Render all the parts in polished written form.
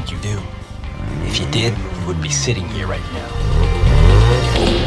think you do. If you did, you would be sitting here right now.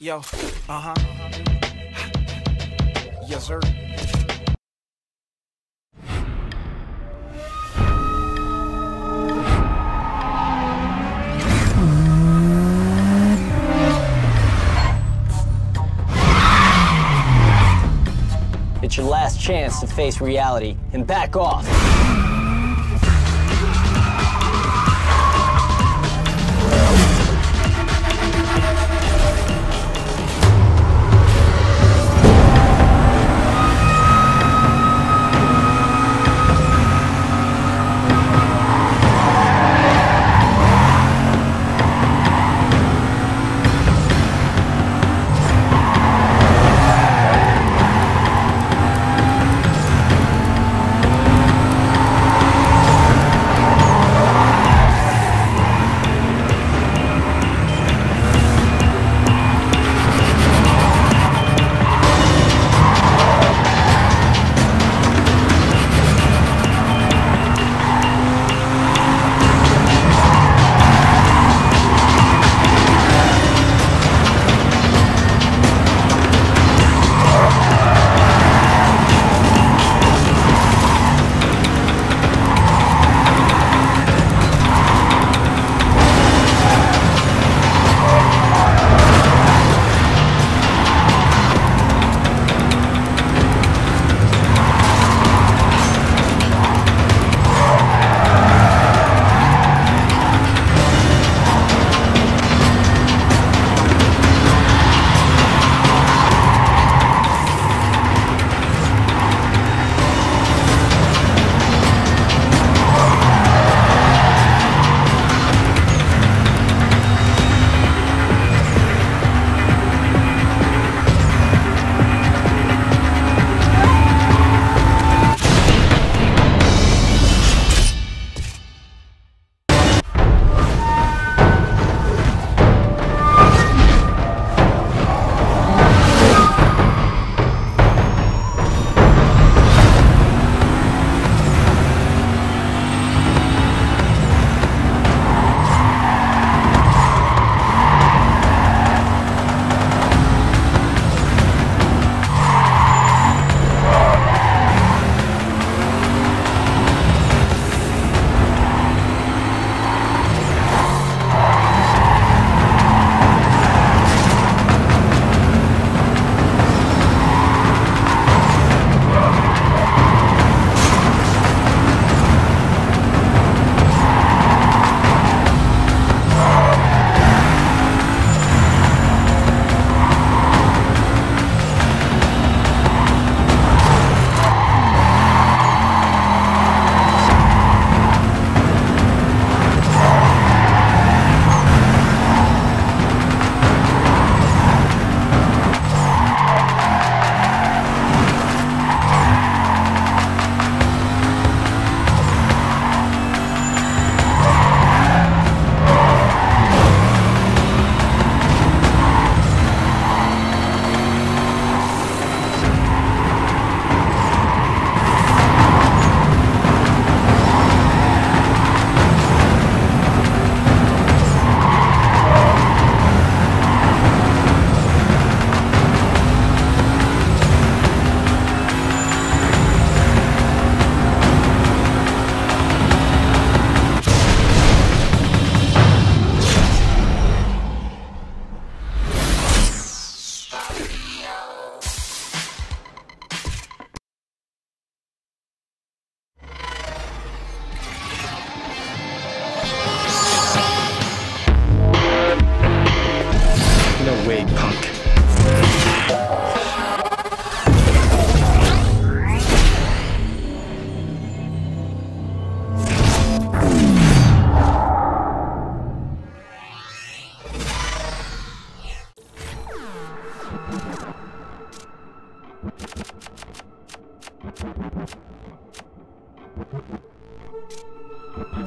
Yo, Yes, sir. It's your last chance to face reality and back off.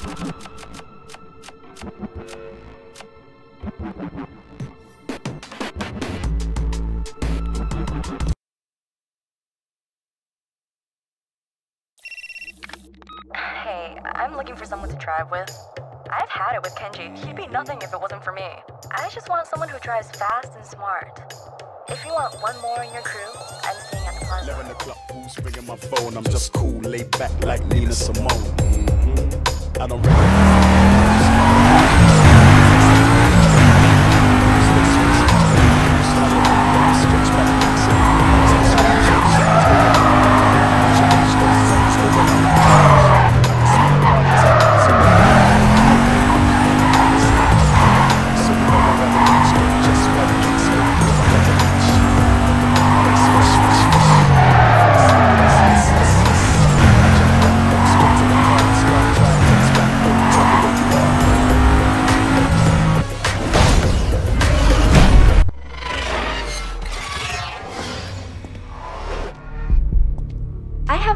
Hey, I'm looking for someone to drive with. I've had it with Kenji. He'd be nothing if it wasn't for me. I just want someone who drives fast and smart. If you want one more in your crew, I'm staying at the plaza. 11 o'clock, who's bringing my phone? I'm just cool, laid back like Nina Simone. I don't recognize.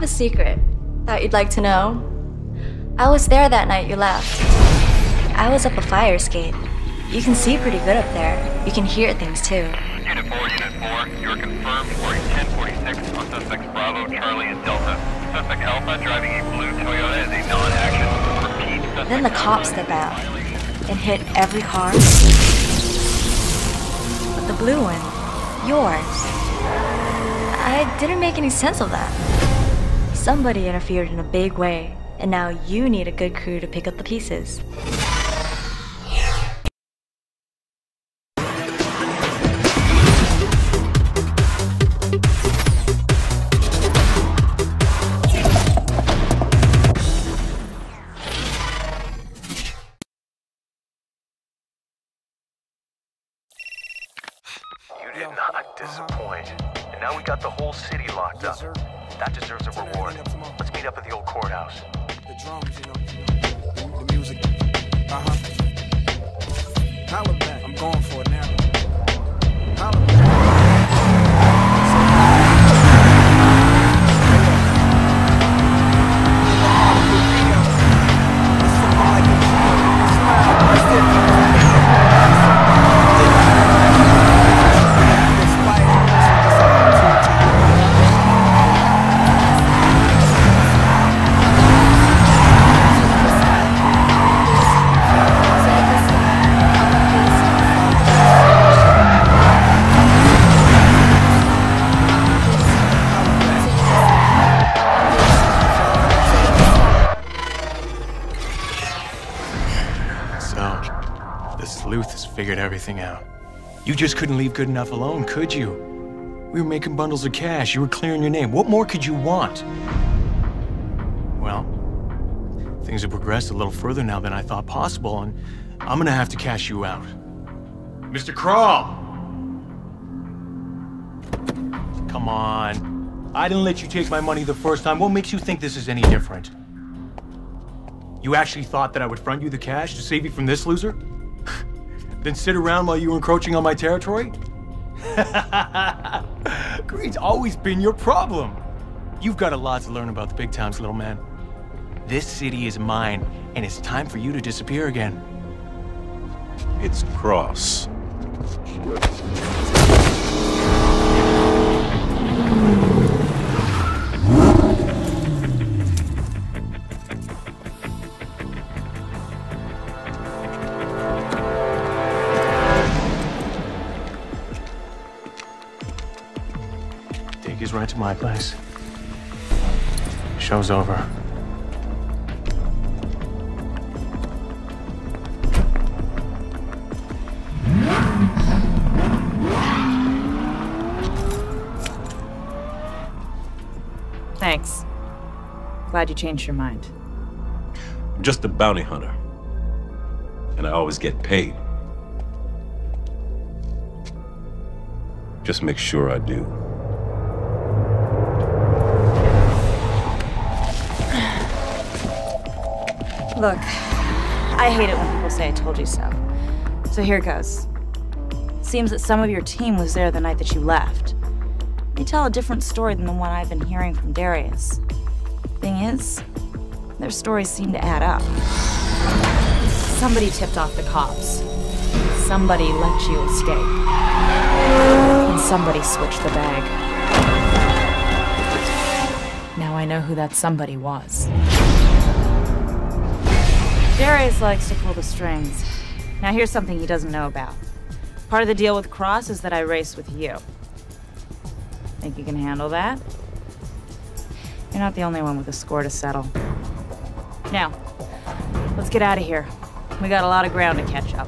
A secret that you'd like to know. I was there that night you left. I was up a fire escape. You can see pretty good up there. You can hear things too. Unit 4, Unit 4, you are confirmed for 1046 on Sussex Bravo, Charlie, and Delta. Sussex Alpha driving a blue Toyota is a non-action. Repeat. Then the cops step out and hit every car but the blue one, yours. I didn't make any sense of that. Somebody interfered in a big way, and now you need a good crew to pick up the pieces. You did not disappoint. And now we got the whole city locked up. That deserves a reward. Let's meet up at the old courthouse. The drums, you know, the music. Holla back. I'm going for it now. Holla back. Figured everything out. You just couldn't leave good enough alone, could you? We were making bundles of cash, you were clearing your name. What more could you want? Well, things have progressed a little further now than I thought possible, and I'm gonna have to cash you out. Mr. Crawl! Come on. I didn't let you take my money the first time. What makes you think this is any different? You actually thought that I would front you the cash to save you from this loser? Then sit around while you were encroaching on my territory? Greed's always been your problem. You've got a lot to learn about the big times, little man. This city is mine, and it's time for you to disappear again. It's Cross. He's right to my place. Show's over. Thanks. Glad you changed your mind. I'm just a bounty hunter. And I always get paid. Just make sure I do. Look, I hate it when people say I told you so. So here goes. Seems that some of your team was there the night that you left. They tell a different story than the one I've been hearing from Darius. Thing is, their stories seem to add up. Somebody tipped off the cops. Somebody let you escape. And somebody switched the bag. Now I know who that somebody was. Darius likes to pull the strings. Now here's something he doesn't know about. Part of the deal with Cross is that I race with you. Think you can handle that? You're not the only one with a score to settle. Now, let's get out of here. We got a lot of ground to catch up.